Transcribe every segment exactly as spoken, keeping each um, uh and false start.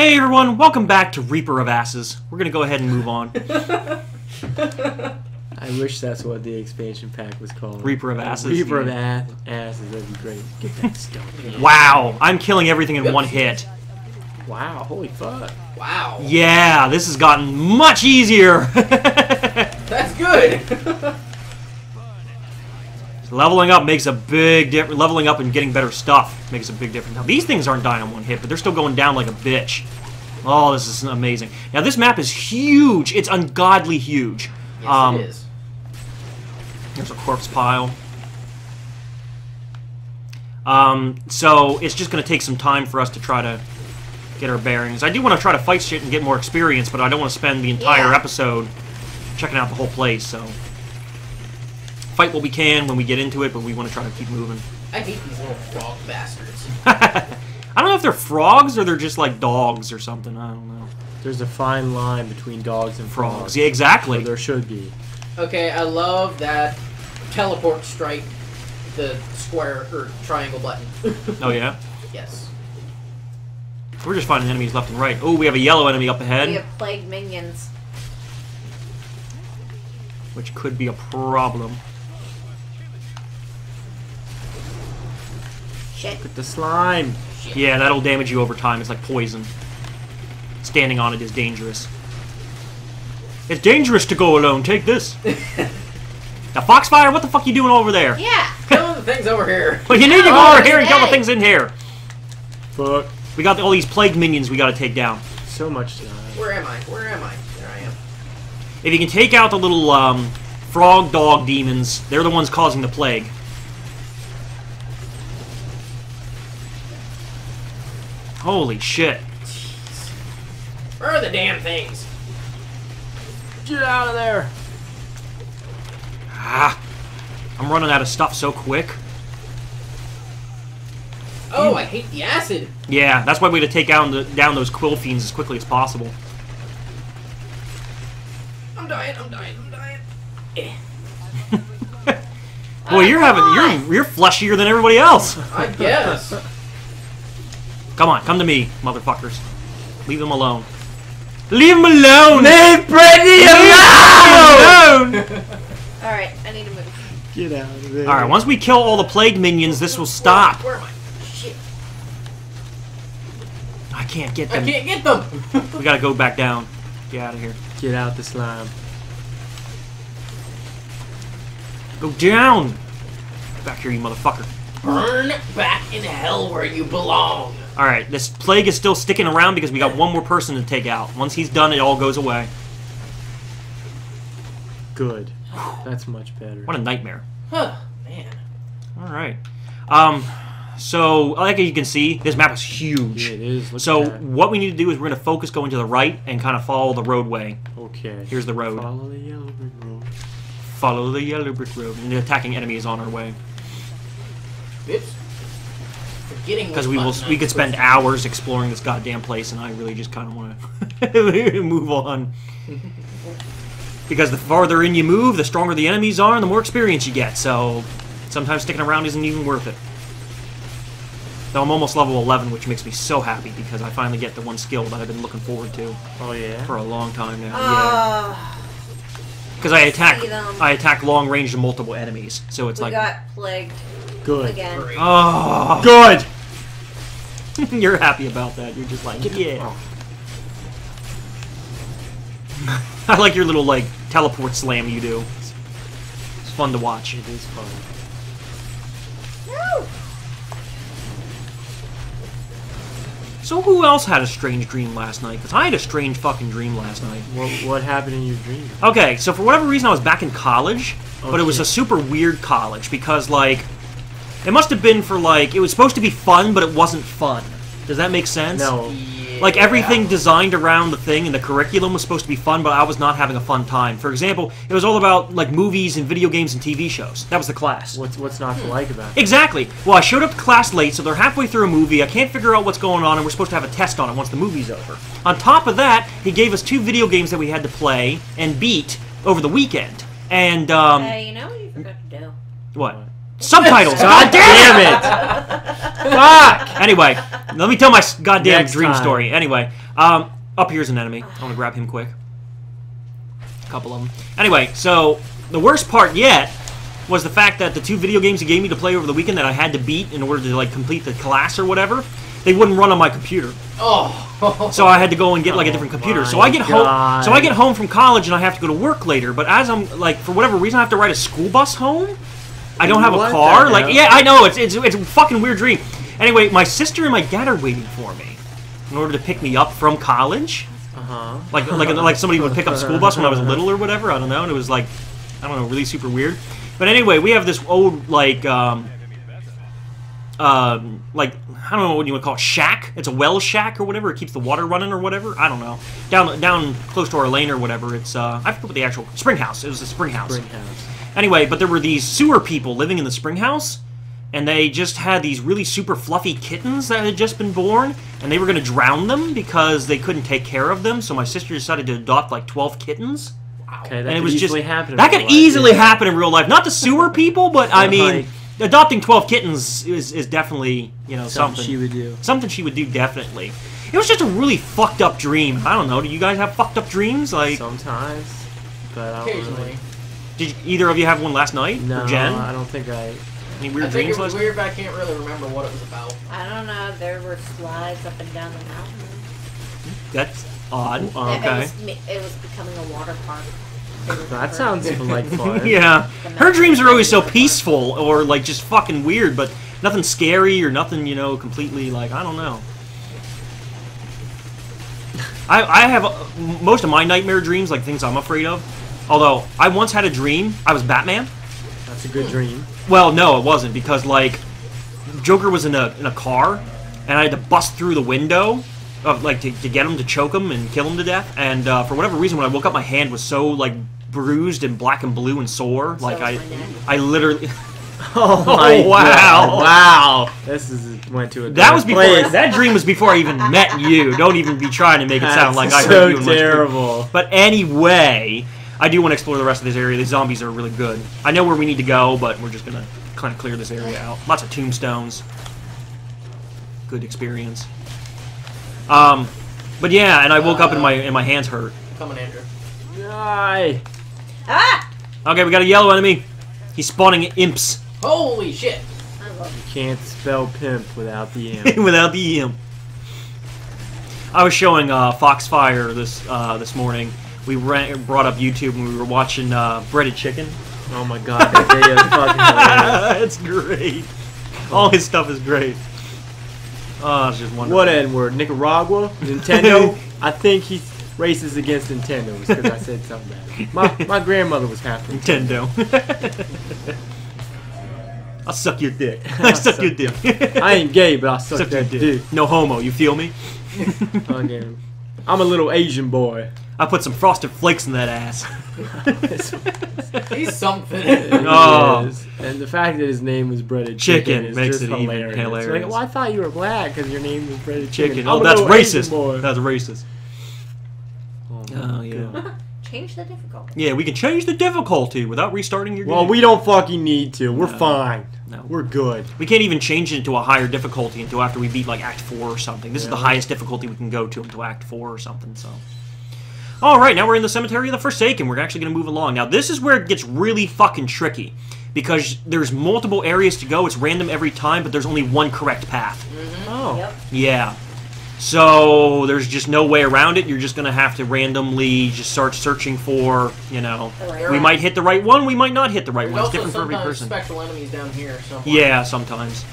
Hey everyone, welcome back to Reaper of Asses. We're gonna go ahead and move on. I wish that's what the expansion pack was called. Reaper of Asses. Reaper yeah. of Asses, that'd be great. Get that stone. Wow, I'm killing everything in one hit. Wow, holy fuck. Wow. Yeah, this has gotten much easier. That's good. Leveling up makes a big difference. Leveling up and getting better stuff makes a big difference. Now, these things aren't dying on one hit, but they're still going down like a bitch. Oh, this is amazing. Now, this map is huge. It's ungodly huge. Yes, um, it is. There's a corpse pile. Um, so, it's just going to take some time for us to try to get our bearings. I do want to try to fight shit and get more experience, but I don't want to spend the entire yeah. episode checking out the whole place, so... Fight what we can when we get into it, but we want to try to keep moving. I hate these little frog bastards. I don't know if they're frogs or they're just like dogs or something. I don't know. There's a fine line between dogs and frogs. frogs. Yeah, exactly. So there should be. Okay, I love that teleport strike, the square or triangle button. Oh, yeah? Yes. We're just finding enemies left and right. Oh, we have a yellow enemy up ahead. We have plague minions. Which could be a problem. Shit. Look at the slime. Shit. Yeah, that'll damage you over time. It's like poison. Standing on it is dangerous. It's dangerous to go alone. Take this. Now, Foxfire, what the fuck you doing over there? Yeah. Kill the things over here. But you need to go oh, over here and kill the things in here. Fuck. We got all these plague minions we got to take down. So much slime. Where am I? Where am I? There I am. If you can take out the little um, frog dog demons, they're the ones causing the plague. Holy shit. Jeez. Where are the damn things? Get out of there. Ah. I'm running out of stuff so quick. Oh, mm. I hate the acid. Yeah, that's why we had to take down, the, down those quill fiends as quickly as possible. I'm dying, I'm dying, I'm dying. Eh. Boy, you're having you're you're fleshier than everybody else. I guess. Come on, come to me, motherfuckers. Leave them alone. Leave them alone! Leave Brittany alone! Alright, I need to move. Get out of there. Alright, once we kill all the plague minions, this will stop. Where, where am I? Shit. I can't get them. I can't get them! We gotta go back down. Get out of here. Get out the slime. Go down! Back here, you motherfucker. Burn back in hell where you belong. Alright, this plague is still sticking around because we got one more person to take out. Once he's done, it all goes away. Good. That's much better. What a nightmare. Huh, man. Alright. Um, so, like you can see, this map is huge. Yeah, it is. Look so, what we need to do is we're going to focus going to the right and kind of follow the roadway. Okay. Here's the road. Follow the yellow brick road. Follow the yellow brick road. And the attacking enemy is on our way. Oops. Because we will, we could spend hours exploring this goddamn place, and I really just kind of want to move on. Because the farther in you move, the stronger the enemies are, and the more experience you get. So sometimes sticking around isn't even worth it. Though I'm almost level eleven, which makes me so happy because I finally get the one skill that I've been looking forward to. Oh yeah. For a long time now. Uh, yeah. Because I attack, I attack long range to multiple enemies, so it's we like. Got plagued. Good. Again. Oh, good. You're happy about that. You're just like, yeah. I like your little like teleport slam you do. It's fun to watch. It is fun. Woo! So who else had a strange dream last night? Because I had a strange fucking dream last night. What, what happened in your dream? Okay, so for whatever reason I was back in college, okay. But it was a super weird college because like. It must have been for, like, it was supposed to be fun, but it wasn't fun. Does that make sense? No. Yeah. Like, everything designed around the thing and the curriculum was supposed to be fun, but I was not having a fun time. For example, it was all about, like, movies and video games and T V shows. That was the class. What's, what's not to like about it? Exactly. Well, I showed up to class late, so they're halfway through a movie. I can't figure out what's going on, and we're supposed to have a test on it once the movie's over. On top of that, he gave us two video games that we had to play and beat over the weekend. And, um... Uh, you know what you forgot to do? What? Subtitles! God damn it! Fuck! Anyway, let me tell my goddamn Next dream time. story. Anyway, um, up here's an enemy. I want to grab him quick. A couple of them. Anyway, so the worst part yet was the fact that the two video games he gave me to play over the weekend that I had to beat in order to like complete the class or whatever, they wouldn't run on my computer. Oh. So I had to go and get like a different computer. Oh so I get God. home. So I get home from college and I have to go to work later. But as I'm like, for whatever reason, I have to ride a school bus home. I don't have what a car. Like, yeah, I know. It's, it's, it's a fucking weird dream. Anyway, my sister and my dad are waiting for me in order to pick me up from college. Uh-huh. Like, like, like somebody would pick up school bus when I was little or whatever. I don't know. And it was like, I don't know, really super weird. But anyway, we have this old, like, um, um, like, I don't know what you would call it, shack. It's a well shack or whatever. It keeps the water running or whatever. I don't know. Down, down close to our lane or whatever. It's, uh, I forget what the actual, spring house. It was a spring house. Spring house. Anyway, but there were these sewer people living in the spring house, and they just had these really super fluffy kittens that had just been born, and they were going to drown them because they couldn't take care of them, so my sister decided to adopt, like, twelve kittens. Wow. Okay, that and it could was easily just, happen in That real could life, easily yeah. happen in real life. Not the sewer people, but, I mean, adopting twelve kittens is, is definitely, you know, something. Something she would do. Something she would do, definitely. It was just a really fucked up dream. I don't know. Do you guys have fucked up dreams? Like Sometimes, but I don't Occasionally. Really. Did either of you have one last night? No, or Jen? I don't think I... Any weird I think dreams it was last weird, night? But I can't really remember what it was about. I don't know. There were slides up and down the mountain. That's odd. Oh, okay. It was, it was becoming a water park. That sounds even like fun. Yeah. Her dreams are always so peaceful or, like, just fucking weird, but nothing scary or nothing, you know, completely, like, I don't know. I, I have... Uh, most of my nightmare dreams, like, things I'm afraid of, although, I once had a dream. I was Batman. That's a good dream. Well, no, it wasn't, because, like, Joker was in a in a car, and I had to bust through the window, of like, to, to get him, to choke him, and kill him to death. And uh, for whatever reason, when I woke up, my hand was so, like, bruised and black and blue and sore. So like, I I literally... Oh, my wow. God. Wow. This is went to a that was before place. That dream was before I even met you. Don't even be trying to make it sound like I heard you. That's so terrible. But anyway... I do want to explore the rest of this area. These zombies are really good. I know where we need to go, but we're just going to kind of clear this area out. Lots of tombstones. Good experience. Um, but yeah, and I woke uh, up and my and my hands hurt. Coming, Andrew. Die. Ah! Okay, we got a yellow enemy. He's spawning imps. Holy shit. I love you can't spell pimp without the imp. Without the imp. I was showing uh, Foxfire this, uh, this morning. We ran, brought up YouTube when we were watching uh, Breaded Chicken. Oh my god, that video is fucking hilarious. That's great. All his stuff is great. Oh, it's just wonderful. What N word? Nicaragua? Nintendo? I think he's racist against Nintendo because I said something bad. My, my grandmother was half Nintendo. I'll suck your dick. I suck, suck your dick. I ain't gay, but I'll suck, suck that your dick. dick. No homo, you feel me? Okay. I'm a little Asian boy. I put some Frosted Flakes in that ass. He's something. Oh. And the fact that his name was Breaded Chicken, Chicken is makes just it hilarious. Even hilarious. Like, well, I thought you were black because your name was Breaded Chicken. Chicken. Oh, that's racist. That's racist. Oh, oh yeah. Change the difficulty. Yeah, we can change the difficulty without restarting your game. Well, we don't fucking need to. We're no. fine. No. We're good. We can't even change it to a higher difficulty until after we beat, like, Act four or something. This yeah. is the highest difficulty we can go to until Act four or something, so... Alright, now we're in the Cemetery of the Forsaken. We're actually going to move along. Now, this is where it gets really fucking tricky. Because there's multiple areas to go. It's random every time, but there's only one correct path. Mm-hmm. Oh. Yep. Yeah. So, there's just no way around it. You're just going to have to randomly just start searching for, you know... Right. We might hit the right one, we might not hit the right there's one. It's different for every person. Special enemies down here somewhere. Yeah, sometimes.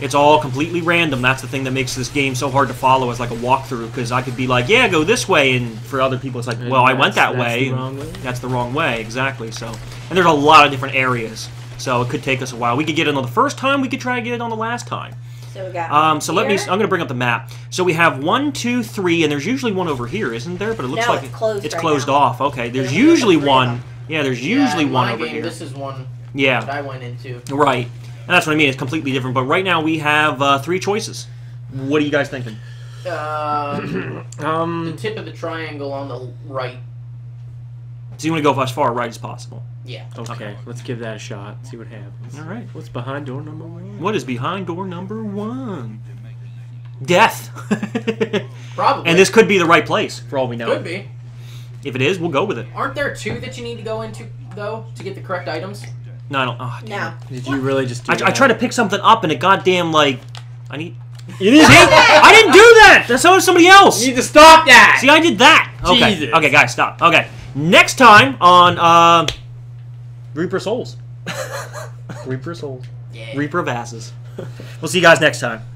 It's all completely random. That's the thing that makes this game so hard to follow as like a walkthrough, because I could be like, yeah, go this way, and for other people it's like, and well, I went that that's way, the wrong way. That's the wrong way, exactly. So, and there's a lot of different areas, so it could take us a while. We could get it on the first time, we could try to get it on the last time. So we got um, so let me, I'm going to bring up the map. So we have one, two, three, and there's usually one over here, isn't there? But it looks no, like it's closed, it's right closed off. Okay, there's, there's usually one. Yeah, there's usually yeah, one over game, here. This is one yeah. that I went into. Right. And that's what I mean. It's completely different. But right now we have uh, three choices. What are you guys thinking? Uh, um, the tip of the triangle on the right. So you want to go as far right as possible. Yeah. Okay, okay, let's give that a shot. See what happens. All right. What's behind door number one? What is behind door number one? Death. Probably. And this could be the right place for all we know. Could be. If it is, we'll go with it. Aren't there two that you need to go into though to get the correct items? No, I don't. Oh, damn. No. Did you really just? Do I, that? I tried to pick something up and it goddamn like I need. You didn't see? I didn't do that. That's so somebody else. You need to stop that. See, I did that. Okay. Jesus. Okay, guys, stop. Okay. Next time on uh, Reaper of Souls. Reaper of Souls. Yeah. Reaper of Asses. We'll see you guys next time.